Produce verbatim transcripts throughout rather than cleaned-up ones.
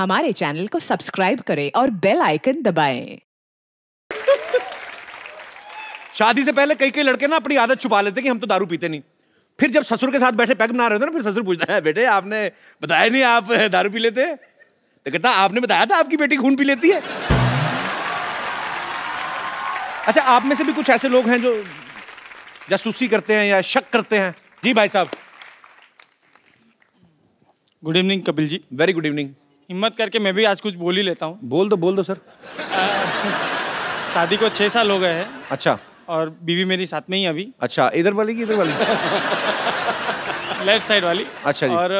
हमारे चैनल को सब्सक्राइब करें और बेल आइकन दबाएं। शादी से पहले कई कई लड़के ना अपनी आदत छुपा लेते कि हम तो दारू पीते नहीं, फिर जब ससुर के साथ बैठे पैग बना रहे थे ना, फिर ससुर पूछता है बेटे आपने बताया नहीं आप दारू पी लेते, तो कहता आपने बताया था आपकी बेटी खून पी लेती है। अच्छा, आप में से भी कुछ ऐसे लोग हैं जो जासूसी करते हैं या शक करते हैं? जी भाई साहब। Good evening Kapil ji. Very good evening. हिम्मत करके मैं भी आज कुछ बोल ही लेता हूँ। बोल दो बोल दो सर। शादी को छः साल हो गए हैं। अच्छा। और बीवी मेरी साथ में ही अभी। अच्छा, इधर वाली की इधर वाली? लेफ्ट साइड वाली। अच्छा जी। और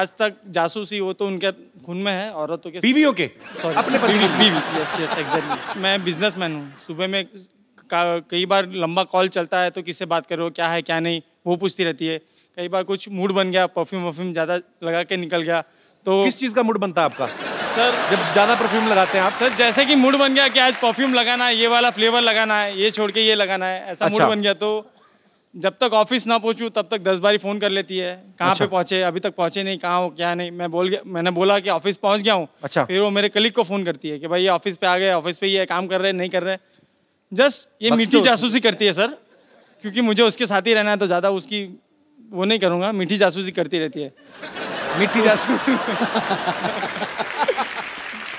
आज तक जासूसी हो तो उनके खून में है, औरतों के, बीवियों के, सॉरी अपने बीवी बीवी यस यस एग्जैक्टली। मैं बिजनेसमैन हूँ। सुबह में कई बार लंबा कॉल चलता है तो किससे बात करो, क्या है क्या नहीं, वो पूछती रहती है। कई बार कुछ मूड बन गया, परफ्यूम वरफ्यूम ज़्यादा लगा के निकल गया तो। किस चीज़ का मूड बनता है आपका सर जब ज़्यादा परफ्यूम लगाते हैं आप? सर जैसे कि मूड बन गया कि आज परफ्यूम लगाना है, ये वाला फ्लेवर लगाना है, ये छोड़ के ये लगाना है, ऐसा। अच्छा। मूड बन गया तो जब तक ऑफिस ना पहुँचूँ तब तक दस बारी फ़ोन कर लेती है, कहाँ पे पहुँचे, अभी तक पहुँचे नहीं, कहाँ हो क्या नहीं। मैं बोल गया, मैंने बोला कि ऑफिस पहुँच गया हूँ। अच्छा। फिर वो मेरे कलीग को फ़ोन करती है कि भाई ये ऑफिस पे आ गए, ऑफिस पे ये काम कर रहे हैं, नहीं कर रहे हैं। जस्ट ये मीठी जासूसी करती है सर, क्योंकि मुझे उसके साथ ही रहना है तो ज़्यादा उसकी वो नहीं करूँगा। मीठी जासूसी करती रहती है। मीठी जासूसी।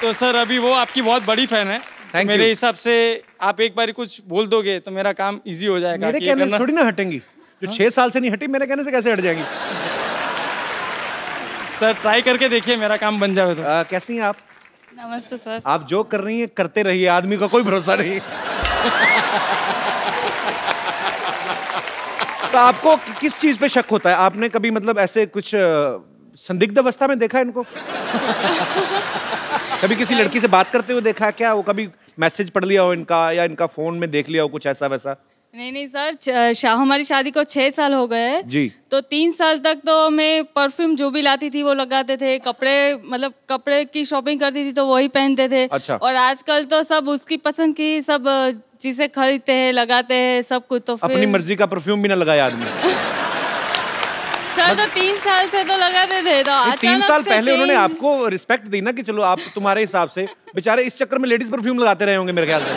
तो सर अभी वो आपकी बहुत बड़ी फैन है। Thank मेरे हिसाब से आप एक बार कुछ बोल दोगे तो मेरा काम इजी हो जाएगा। मेरे कहने से थोड़ी ना हटेंगी जो छह साल से नहीं हटी, मेरे कहने से कैसे हट जाएगी? सर ट्राई करके देखिए, मेरा काम बन जाए तो। आ, कैसी हैं आप? नमस्ते सर। आप जो कर रही हैं करते रहिए, आदमी का कोई भरोसा नहीं। तो आपको किस चीज पे शक होता है? आपने कभी मतलब ऐसे कुछ संदिग्ध अवस्था में देखा है इनको? कभी किसी लड़की से बात करते हुए देखा क्या? वो कभी मैसेज पढ़ लिया हो इनका या इनका फोन में देख लिया हो कुछ ऐसा वैसा? नहीं नहीं सर, शाह हमारी शादी को छह साल हो गए जी, तो तीन साल तक तो मैं परफ्यूम जो भी लाती थी वो लगाते थे, कपड़े मतलब कपड़े की शॉपिंग करती थी तो वही पहनते थे। अच्छा। और आजकल तो सब उसकी पसंद की सब चीजें खरीदते हैं, लगाते हैं सब कुछ, तो अपनी मर्जी का परफ्यूम भी ना लगाया आदमी। सर तो तीन साल से तो लगाते थे तो अचानक से तीन साल पहले उन्होंने आपको रिस्पेक्ट दी ना कि चलो आप तुम्हारे हिसाब से बेचारे इस चक्कर में लेडीज परफ्यूम लगाते रहे होंगे मेरे ख्याल से।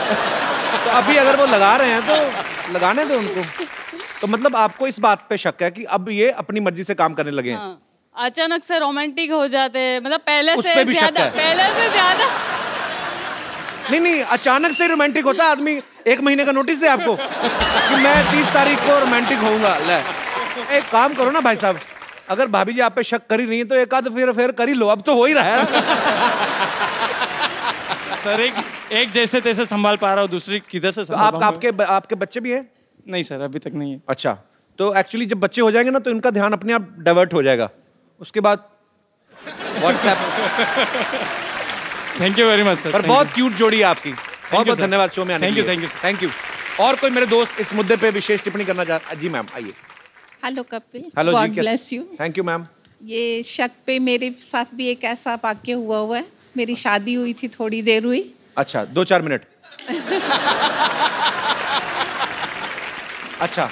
तो अभी अगर वो लगा रहे हैं तो लगाने दो उनको। तो मतलब आपको इस बात पे शक है कि अब ये अपनी मर्जी से काम करने लगे हैं? हाँ। अचानक से रोमांटिक हो जाते हैं, मतलब पहले से ज्यादा पहले से ज्यादा नहीं नहीं अचानक से रोमांटिक होता है आदमी। एक महीने का नोटिस दे आपको कि मैं तीस तारीख को रोमांटिक होऊंगा। एक काम करो ना भाई साहब, अगर भाभी जी आप पे शक कर ही नहीं है तो एक आध फिर फिर कर ही लो, अब तो हो ही रहा है। सर एक एक जैसे तैसे संभाल पा रहा हूँ, दूसरी किधर से संभाल पाऊंगा? आप, आपके आपके बच्चे भी हैं? नहीं सर अभी तक नहीं है। अच्छा, तो एक्चुअली जब बच्चे हो जाएंगे ना तो इनका ध्यान अपने आप डाइवर्ट हो जाएगा, उसके बाद WhatsApp. Thank you very much sir. पर बहुत क्यूट जोड़ी है आपकी, बहुत बहुत धन्यवाद शो में आने के लिए। Thank you thank you. और कोई मेरे दोस्त इस मुद्दे पर विशेष टिप्पणी करना चाह? जी मैम आइए। Hello Kapil, God bless you. Thank you ma'am. ये शक पे मेरे साथ भी एक ऐसा वाक्य हुआ हुआ है। मेरी शादी हुई थी, थोड़ी देर हुई। अच्छा, दो चार मिनट। अच्छा,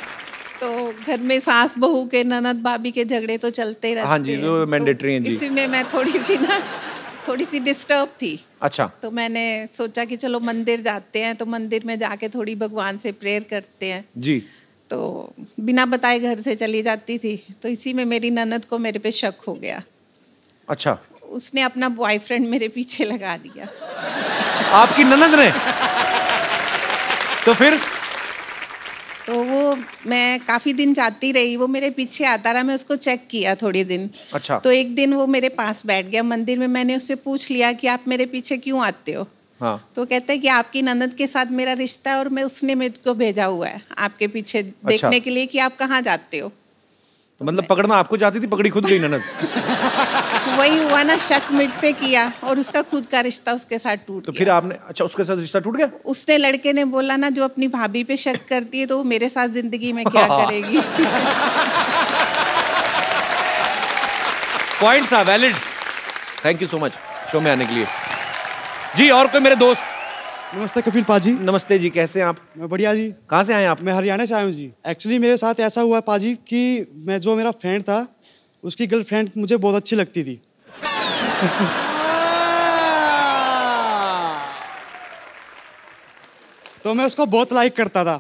तो घर में सास बहू के ननद भाभी के झगड़े तो चलते रहते हैं। हाँ जी, वो मैंडेटरी हैं जी। इसी में मैं थोड़ी सी ना थोड़ी सी डिस्टर्ब थी। अच्छा। तो मैंने सोचा कि चलो मंदिर जाते हैं, तो मंदिर में जाके थोड़ी भगवान से प्रेयर करते हैं जी। तो बिना बताए घर से चली जाती थी, तो इसी में मेरी ननद को मेरे पे शक हो गया। अच्छा। उसने अपना बॉयफ्रेंड मेरे पीछे लगा दिया। आपकी ननद ने? तो फिर? तो वो मैं काफ़ी दिन जाती रही, वो मेरे पीछे आता रहा, मैं उसको चेक किया थोड़े दिन। अच्छा। तो एक दिन वो मेरे पास बैठ गया मंदिर में, मैंने उससे पूछ लिया कि आप मेरे पीछे क्यों आते हो? हाँ। तो कहता है कि आपकी ननद के साथ मेरा रिश्ता है और मैं उसने मेरे को भेजा हुआ है आपके पीछे। अच्छा। देखने के लिए कि आप कहाँ जाते हो। तो मतलब पकड़ना आपको चाहती थी, पकड़ी खुद गई ननद। वही हुआ ना, शक मुझ पे किया और उसका खुद का रिश्ता उसके साथ टूट तो गया। फिर आपने? अच्छा, उसके साथ रिश्ता टूट गया। उसने लड़के ने बोला ना, जो अपनी भाभी पे शक करती है तो वो मेरे साथ जिंदगी में क्या करेगी। पॉइंट था valid. Thank you so much show में आने के लिए। जी और कोई मेरे दोस्त? नमस्ते कपिल पाजी। नमस्ते जी, कैसे हैं आप? मैं बढ़िया जी। कहाँ से आए आप? मैं हरियाणा से आया हूँ जी। एक्चुअली मेरे साथ ऐसा हुआ पाजी कि मैं जो मेरा फ्रेंड था उसकी गर्लफ्रेंड मुझे बहुत अच्छी लगती थी। तो मैं उसको बहुत लाइक करता था,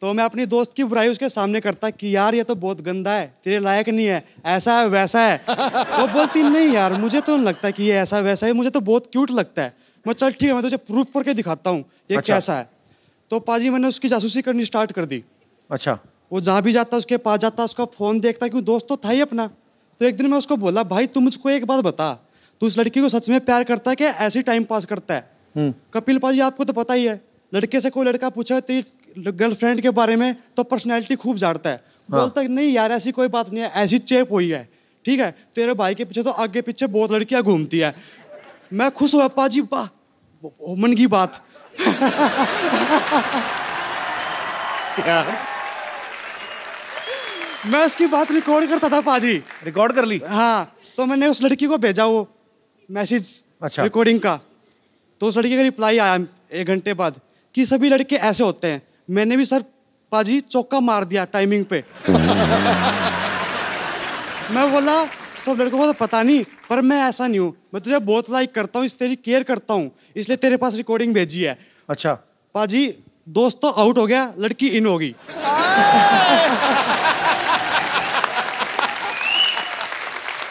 तो मैं अपनी दोस्त की बुराई उसके सामने करता कि यार ये तो बहुत गंदा है, तेरे लायक नहीं है, ऐसा है वैसा है। वो बोलती नहीं यार मुझे तो नहीं लगता कि ये ऐसा वैसा है, मुझे तो बहुत क्यूट लगता है। मैं चल ठीक है मैं तुझे प्रूफ करके दिखाता हूँ ये अच्छा। कैसा है। तो पाजी मैंने उसकी जासूसी करनी स्टार्ट कर दी। अच्छा। वो जहाँ भी जाता उसके पास जाता, उसका फ़ोन देखता, क्योंकि दोस्त तो था ही अपना। तो एक दिन मैं उसको बोला भाई तुम मुझको एक बात बता, तू उस लड़की को सच में प्यार करता है क्या ऐसे टाइम पास करता है? कपिल पाजी आपको तो पता ही है, लड़के से कोई लड़का पूछा तेरी गर्लफ्रेंड के बारे में तो पर्सनैलिटी खूब झाड़ता है। हाँ। बोलता नहीं यार ऐसी कोई बात नहीं है, ऐसी चेप हुई है ठीक है, तेरे भाई के पीछे तो आगे पीछे बहुत लड़कियाँ घूमती है। मैं खुश हुआ पाजी वाह मन की बात। यार मैं उसकी बात रिकॉर्ड करता था पाजी। रिकॉर्ड कर ली? हाँ। तो मैंने उस लड़की को भेजा वो मैसेज। अच्छा। रिकॉर्डिंग का। तो उस लड़की का रिप्लाई आया एक घंटे बाद कि सभी लड़के ऐसे होते हैं। मैंने भी सर पाजी चौका मार दिया टाइमिंग पे। मैं बोला सब लड़कों को तो पता नहीं पर मैं ऐसा नहीं हूँ, मैं तुझे बहुत लाइक करता हूँ, इस तेरी केयर करता हूँ, इसलिए तेरे पास रिकॉर्डिंग भेजी है। अच्छा। पाजी दोस्त तो आउट हो गया, लड़की इन हो गई।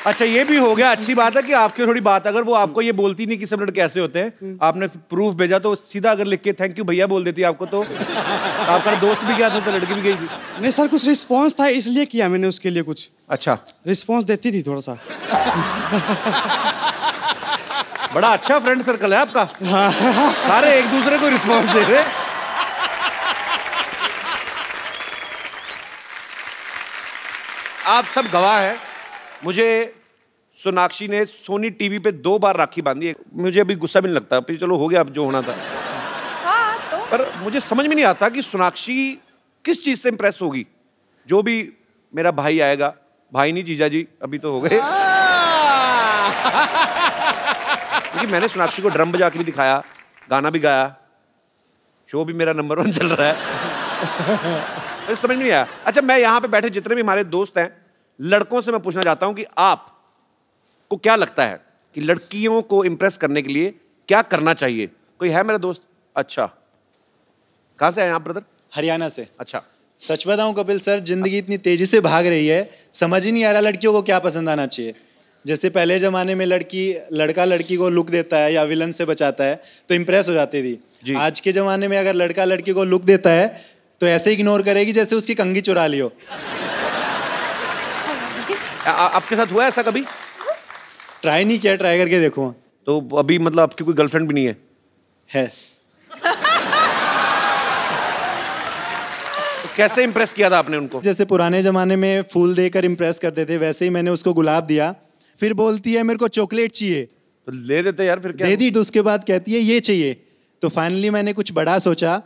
अच्छा ये भी हो गया, अच्छी बात है कि आपकी थोड़ी बात, अगर वो आपको ये बोलती नहीं कि सब लड़के ऐसे होते हैं, आपने प्रूफ भेजा तो सीधा अगर लिख के थैंक यू भैया बोल देती आपको तो आपका दोस्त भी गया था तो लड़की भी गई थी। नहीं सर कुछ रिस्पॉन्स था इसलिए किया मैंने उसके लिए कुछ। अच्छा। रिस्पॉन्स देती थी थोड़ा सा। बड़ा अच्छा फ्रेंड सर्कल है आपका। सारे एक दूसरे को रिस्पॉन्स दे रहे। आप सब गवाह हैं, मुझे सोनाक्षी ने सोनी टीवी पे दो बार राखी बांधी है। मुझे अभी गुस्सा भी नहीं लगता, फिर चलो हो गया अब जो होना था। हाँ, तो पर मुझे समझ में नहीं आता कि सोनाक्षी किस चीज़ से इम्प्रेस होगी। जो भी मेरा भाई आएगा, भाई नहीं जीजा जी अभी तो हो गए, क्योंकि मैंने सोनाक्षी को ड्रम बजा के भी दिखाया, गाना भी गाया, शो भी मेरा नंबर वन चल रहा है। तो समझ नहीं आया। अच्छा मैं यहाँ पे बैठे जितने भी हमारे दोस्त हैं लड़कों से मैं पूछना चाहता हूं कि आप को क्या लगता है कि लड़कियों को इम्प्रेस करने के लिए क्या करना चाहिए? कोई है मेरा दोस्त? अच्छा कहां से आए आप ब्रदर? हरियाणा से। अच्छा। सच बताऊं कपिल सर, जिंदगी इतनी तेजी से भाग रही है समझ ही नहीं आ रहा लड़कियों को क्या पसंद आना चाहिए। जैसे पहले जमाने में लड़की लड़का लड़की को लुक देता है या विलन से बचाता है तो इम्प्रेस हो जाती थी। आज के जमाने में अगर लड़का लड़की को लुक देता है तो ऐसे इग्नोर करेगी जैसे उसकी कंघी चुरा ली हो। आ, आपके साथ हुआ ऐसा कभी? ट्राई नहीं किया, ट्राई करके देखो। तो अभी मतलब आपकी कोई गर्लफ्रेंड भी नहीं है? है। तो कैसे इम्प्रेस किया था आपने उनको? जैसे पुराने जमाने में फूल देकर इम्प्रेस करते थे वैसे ही मैंने उसको गुलाब दिया। फिर बोलती है मेरे को चॉकलेट चाहिए, तो ले देते यार। फिर क्या दे दी, तो उसके बाद कहती है ये चाहिए। तो फाइनली मैंने कुछ बड़ा सोचा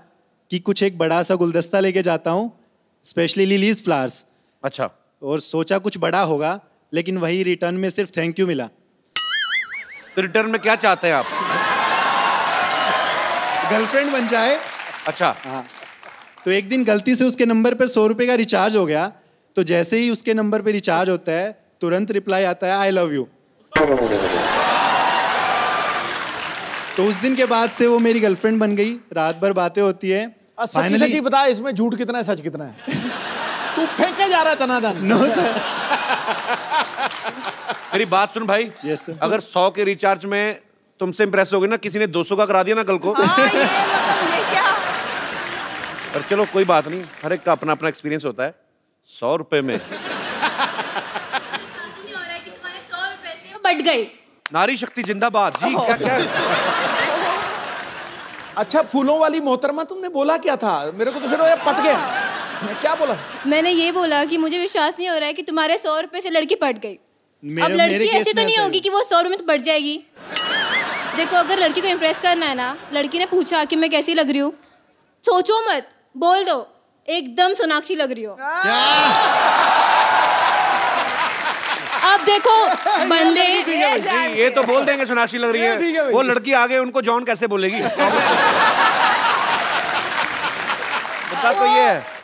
कि कुछ एक बड़ा सा गुलदस्ता लेके जाता हूँ, स्पेशली लिलीज फ्लावर्स। अच्छा। और सोचा कुछ बड़ा होगा, लेकिन वही रिटर्न में सिर्फ थैंक यू मिला। तो रिटर्न में क्या चाहते हैं आप? गर्लफ्रेंड बन जाए। अच्छा। हाँ। तो एक दिन गलती से उसके नंबर पे सौ रुपये का रिचार्ज हो गया, तो जैसे ही उसके नंबर पे रिचार्ज होता है तुरंत रिप्लाई आता है आई लव यू। तो उस दिन के बाद से वो मेरी गर्लफ्रेंड बन गई, रात भर बातें होती है। फाइनली बता इसमें झूठ कितना है सच कितना है? तू फेंके जा रहा है तनादन। No sir. मेरी बात सुन भाई। yes, sir. अगर सौ के रिचार्ज में तुमसे इम्प्रेस हो गई ना, किसी ने दो सौ का करा दिया ना कल को। आ, ये ये क्या? पर चलो कोई बात नहीं, हर एक का अपना अपना एक्सपीरियंस होता है। सौ रुपए में बढ़ गई नारी शक्ति जिंदाबाद जी। क्या क्या? अच्छा फूलों वाली मोहतरमा तुमने बोला क्या था? मेरे को तो फिर पट गया। मैं क्या बोला? मैंने ये बोला कि मुझे विश्वास नहीं हो रहा है कि तुम्हारे सौ रुपए से लड़की पट गई। अब लड़की ऐसी तो नहीं होगी कि वो सौ रुपए में तो पट जाएगी। देखो अगर लड़की को इम्प्रेस करना है ना, लड़की ने पूछा कि मैं कैसी लग रही हूँ, सोचो मत बोल दो एकदम सोनाक्षी लग रही हो। अब देखो बंदे ये तो बोल देंगे सोनाक्षी लग रही है, वो लड़की आगे उनको जॉन कैसे बोलेगी? तो ये है।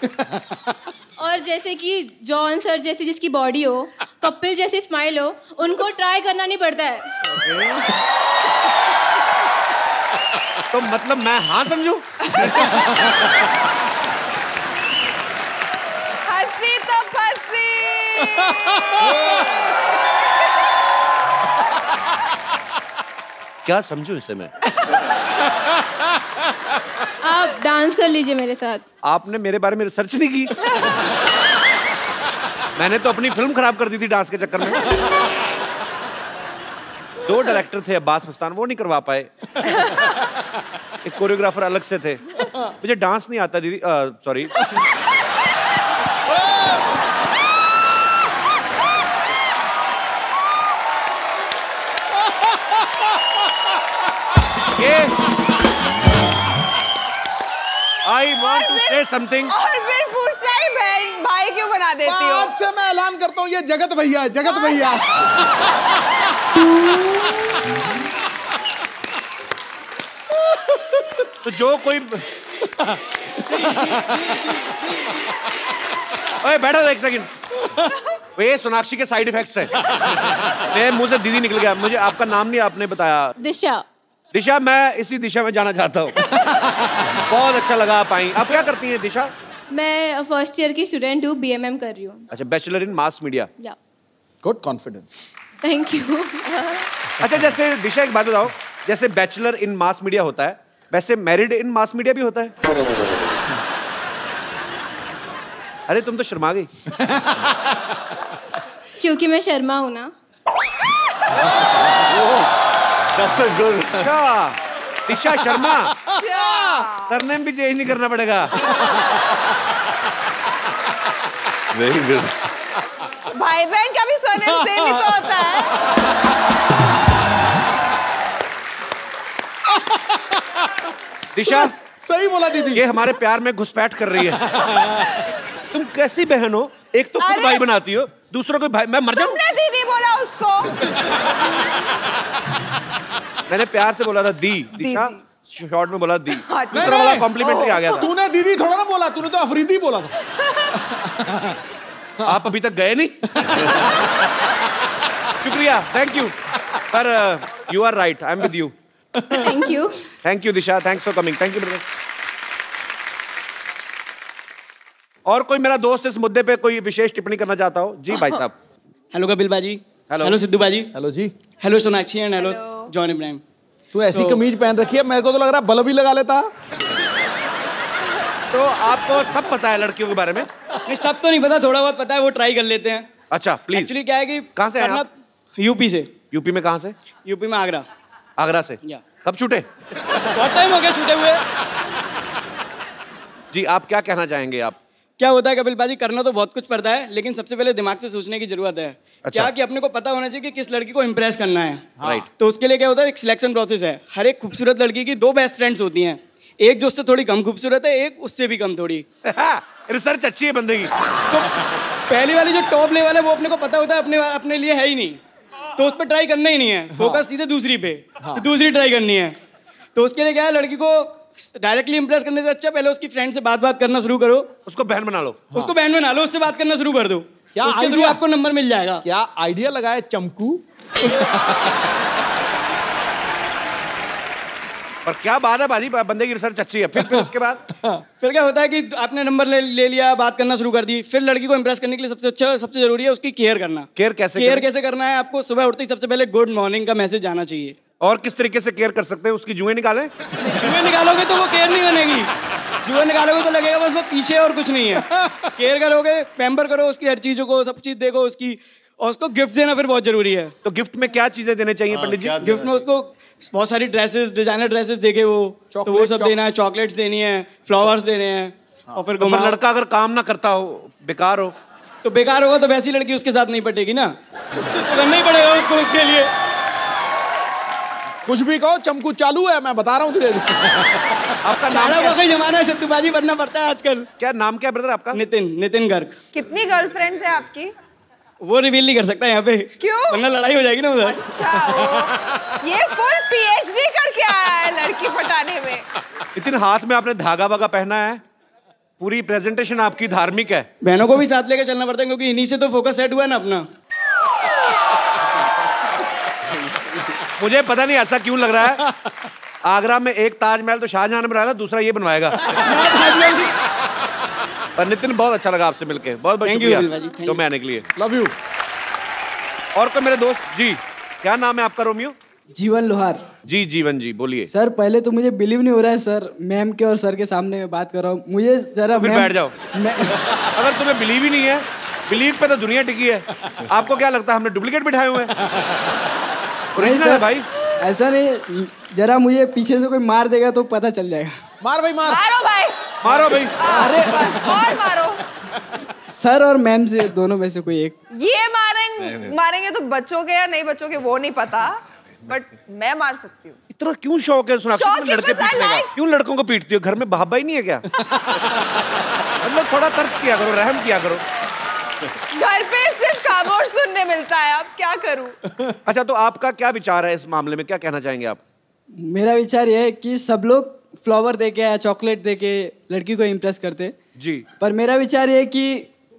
और जैसे कि जॉन सर जैसे जिसकी बॉडी हो, कपिल जैसी स्माइल हो, उनको ट्राई करना नहीं पड़ता है। तो मतलब मैं हाँ समझू? हंसी तो फंसी। क्या समझू इसे मैं? आप डांस कर लीजिए मेरे साथ। आपने मेरे बारे में रिसर्च नहीं की? मैंने तो अपनी फिल्म खराब कर दी थी डांस के चक्कर में। दो डायरेक्टर थे अब्बास मस्तान, वो नहीं करवा पाए। एक कोरियोग्राफर अलग से थे। मुझे डांस नहीं आता दीदी, sorry. I want to say something. और फिर पूछता ही बहन भाई क्यों बना देती हो? आज से मैं ऐलान करता हूँ ये जगत भैया है, जगत भैया। तो जो कोई अरे बैठो एक सेकंड। ये सोनाक्षी के साइड इफेक्ट्स हैं। मेरे मुंह से दीदी निकल गया। मुझे आपका नाम नहीं आपने बताया। दिशा। दिशा, मैं इसी दिशा में जाना चाहता हूँ। बहुत अच्छा लगा आप आई। आप क्या करती हैं दिशा? मैं फर्स्ट ईयर की स्टूडेंट हूँ, बीएमएम कर रही हूँ। अच्छा, bachelor in mass media. Yeah. Good confidence. Thank you. अच्छा, जैसे दिशा एक बात बताओ, जैसे बैचलर इन मास मीडिया होता है, वैसे मैरिड इन मास मीडिया भी होता है? अरे तुम तो शर्मा गई। क्योंकि मैं शर्मा हूँ ना। दिशा शर्मा, सरनेम भी चेंज नहीं करना पड़ेगा। Very good. भाई बहन का भी सरनेम सेम ही तो होता है। दिशा सही बोला दीदी। ये हमारे प्यार में घुसपैठ कर रही है। तुम कैसी बहन हो? एक तो खुद भाई बनाती हो, दूसरों को भाई। मैं मर जाऊं? तुमने दीदी बोला उसको। मैंने प्यार से बोला था दी, दिशा शॉर्ट में बोला दी। दूसरा वाला कॉम्प्लीमेंट आ गया था। तूने दीदी थोड़ा ना बोला, तूने तो अफरीदी बोला था। आप अभी तक गए नहीं। शुक्रिया, थैंक यू। पर you are right, I am with you. Thank you. Thank you Disha, thanks for coming. Thank you brother. और कोई मेरा दोस्त इस मुद्दे पे कोई विशेष टिप्पणी करना चाहता हो? जी भाई साहब। हेलो कपिल बाजी। हेलो हेलो सिद्धू बाजी। हेलो जी। Hello Sonakshi and hello John Abraham. तू ऐसी कमीज पहन रखी है, मेरे को तो लग रहा है बल्ब भी लगा लेता। तो आपको सब पता है लड़कियों के बारे में? नहीं, सब तो नहीं पता, थोड़ा बहुत पता है, वो ट्राई कर लेते हैं। अच्छा प्लीज। एक्चुअली क्या है कि कहाँ से आए आप? यूपी से। यूपी में कहाँ से? यूपी में आगरा। आगरा से। या। कब छूटे? बहुत टाइम हो गया छूटे हुए। जी आप क्या कहना चाहेंगे? आप क्या होता है कपिल बाजी, करना तो बहुत कुछ पड़ता है, लेकिन सबसे पहले दिमाग से सोचने की जरूरत है। अच्छा। क्या कि अपने को पता होना चाहिए कि किस लड़की को इम्प्रेस करना है। राइट। तो उसके लिए क्या होता है, एक सिलेक्शन प्रोसेस है। हर एक खूबसूरत लड़की की दो बेस्ट फ्रेंड्स होती हैं, एक जो उससे थोड़ी कम खूबसूरत है, एक उससे भी कम थोड़ी। रिसर्च अच्छी है बंदे की। तो पहली वाली जो टॉप लेवल है वो अपने को पता होता है अपने अपने लिए है ही नहीं, तो उस पर ट्राई करना ही नहीं है, फोकस सीधे दूसरी पे, दूसरी ट्राई करनी है। तो उसके लिए क्या है, लड़की को डायरेक्टली इंप्रेस करने से अच्छा पहले उसकी फ्रेंड से बात बात करना शुरू करो, उसको बहन बना लो। हाँ। उसको बहन बना लो, उससे बात करना शुरू कर दो, उसके थ्रू आपको नंबर मिल जाएगा। क्या आइडिया लगाया चमकू। पर क्या बात है बाजी, बंदे की रिसर्च अच्छी है। फिर फिर उसके बाद फिर क्या होता है कि आपने नंबर ले, ले लिया, बात करना शुरू कर दी। फिर लड़की को इंप्रेस करने के लिए सबसे अच्छा सबसे जरूरी है उसकी केयर करना। केयर कैसे? केयर कैसे करना है, आपको सुबह उठते ही सबसे पहले गुड मॉर्निंग का मैसेज आना चाहिए। और किस तरीके से केयर कर सकते हैं? उसकी जुएं निकालें? जुएं निकालोगे तो वो केयर नहीं बनेगी। जुएं निकालोगे तो लगेगा बस वो पीछे और कुछ नहीं है। केयर करोगे, पैम्पर करो उसकी, हर चीजों को, सब चीज देखो उसकी, और उसको गिफ्ट देना फिर बहुत जरूरी है। तो गिफ्ट में क्या चीजें देने चाहिए पंडित जी? गिफ्ट में उसको बहुत सारी ड्रेसेस, डिजाइनर ड्रेसेस देखे वो, तो वो सब देना है, चॉकलेट्स देनी है, फ्लावर्स देने हैं। और फिर लड़का अगर काम ना करता हो, बेकार हो, तो बेकार होगा तो वैसी लड़की उसके साथ नहीं पटेगी ना, करना ही पड़ेगा उसको। उसके लिए कुछ भी कहो, चमकू चालू है, मैं बता रहा हूँ तुझे। आपका नाम क्या? कोई जमाना है शत्रुबाजी बनना पड़ता है आजकल। क्या नाम क्या ब्रदर आपका? नितिन। नितिन गर्ग। कितनी गर्लफ्रेंड्स है आपकी? वो रिवील नहीं कर सकता यहाँ पे। क्यों? वरना लड़ाई हो जाएगी ना उधर। अच्छा, ये फुल पीएचडी करके आया है लड़की पटाने में। नितिन, हाथ में आपने धागा वागा पहना है, पूरी प्रेजेंटेशन आपकी धार्मिक है। बहनों को भी साथ लेकर चलना पड़ता है, क्योंकि इन्हीं से तो फोकस सेट हुआ है ना अपना। मुझे पता नहीं ऐसा क्यों लग रहा है। आगरा में एक ताजमहल तो शाहजहां ने बनाया, दूसरा ये बनवाएगा। पर नितिन बहुत अच्छा लगा आपसे मिलके, बहुत बहुत शुक्रिया जो मैं आने के लिए। Love you. और कोई मेरे दोस्त जी, क्या नाम है आपका? रोमियो। जीवन लोहार। जी जीवन जी, बोलिए। सर पहले तो मुझे बिलीव नहीं हो रहा है सर, मैम के और सर के सामने मैं बात कर रहा हूँ। मुझे जरा फिर बैठ जाओ। अगर तुम्हें बिलीव ही नहीं है, बिलीव पे तो दुनिया टिकी है। आपको क्या लगता है हमने डुप्लीकेट बिठाए हुए हैं भाई? ऐसा नहीं, जरा मुझे पीछे से कोई मार देगा तो पता चल जाएगा। मार भाई मार, मारो भाई, मारो भाई, अरे और मारो। सर और मैम से दोनों में से कोई एक। ये मारेंगे मारेंगे तो बचोगे या नहीं बचोगे वो नहीं पता, बट मैं मार सकती हूँ। इतना क्यों शौक है सोनाक्षी लड़के पीटने का? क्यों लड़कों को पीटती हो? घर में बाबा ही नहीं है क्या? मतलब थोड़ा तर्स किया करो, रहम किया करो। घर पे सिर्फ खामोश सुनने मिलता है, अब क्या करूँ। अच्छा तो आपका क्या विचार है इस मामले में, क्या कहना चाहेंगे आप? मेरा विचार यह है कि सब लोग फ्लावर देके या चॉकलेट देके लड़की को इम्प्रेस करते जी, पर मेरा विचार यह है कि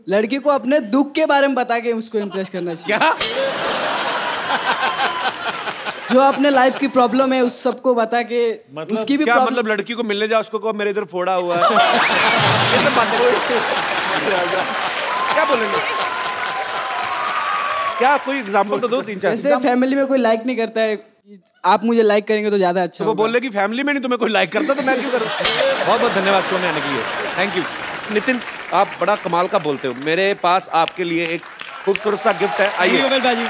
लड़की को अपने दुख के बारे में बता के उसको इम्प्रेस करना चाहिए। जो अपने लाइफ की प्रॉब्लम है उस सबको बता के, मतलब उसकी भी क्या problem... मतलब लड़की को मिलने जाओ, उसको कहो मेरे इधर फोड़ा हुआ है। ये सब बातें क्या बोलेंगे? क्या कोई एग्जांपल तो दो, तीन चार। जैसे फैमिली में कोई लाइक नहीं करता है, आप मुझे लाइक करेंगे तो ज्यादा अच्छा। वो बोले कि फैमिली में नहीं तुम्हें कोई लाइक करता तो मैं क्यों करूँ। बहुत बहुत धन्यवाद शो में आने के लिए, थैंक यू। नितिन आप बड़ा कमाल का बोलते हो, मेरे पास आपके लिए एक खूबसूरत सा गिफ्ट है। आइए।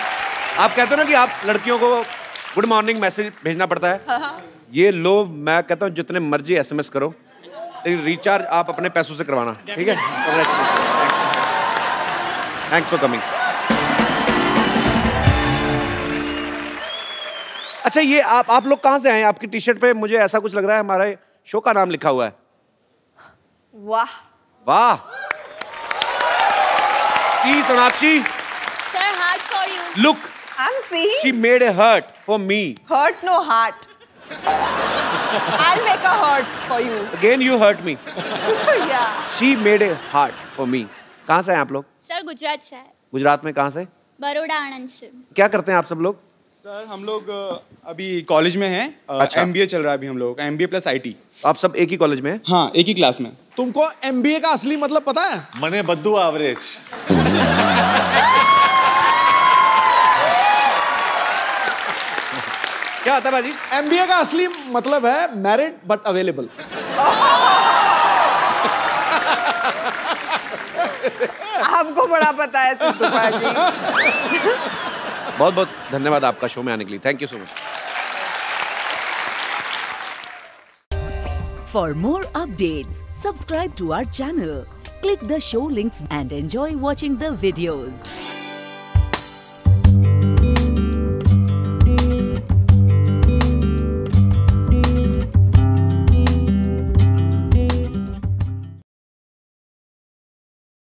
आप कहते हो ना कि आप लड़कियों को गुड मॉर्निंग मैसेज भेजना पड़ता है। ये लो, मैं कहता हूँ जितने मर्जी एसएमएस करो, लेकिन रिचार्ज आप अपने पैसों से करवाना, ठीक है? Thanks for coming. अच्छा ये आप आप लोग कहाँ से आए? आपकी टी शर्ट पे मुझे ऐसा कुछ लग रहा है, हमारे शो का नाम लिखा हुआ है। वाह वाह। Sonakshi sir, heart for you. Look I'm seeing. She made a hurt for me. Hurt no heart. I'll make a hurt for you. Again you hurt me. Yeah. She made a heart for me. कहाँ से हैं आप लोग? Sir Gujarat से। गुजरात में कहाँ से? बड़ौदा, आनंद से। क्या करते हैं आप सब लोग? सर हम लोग अभी कॉलेज में हैं। अच्छा। एम बी ए चल रहा है अभी हम लोग, M B A plus I T. आप सब एक ही कॉलेज में हैं? हाँ एक ही क्लास में। तुमको एम बी ए का असली मतलब पता है? मने बद्दू एवरेज। क्या आता है भाजी? एमबीए का असली मतलब है मैरिड बट अवेलेबल। हमको बड़ा पता है सिद्धू भाजी। बहुत बहुत धन्यवाद आपका शो में आने के लिए, thank you so much. For more updates, subscribe to our channel, click the show links and enjoy watching the videos.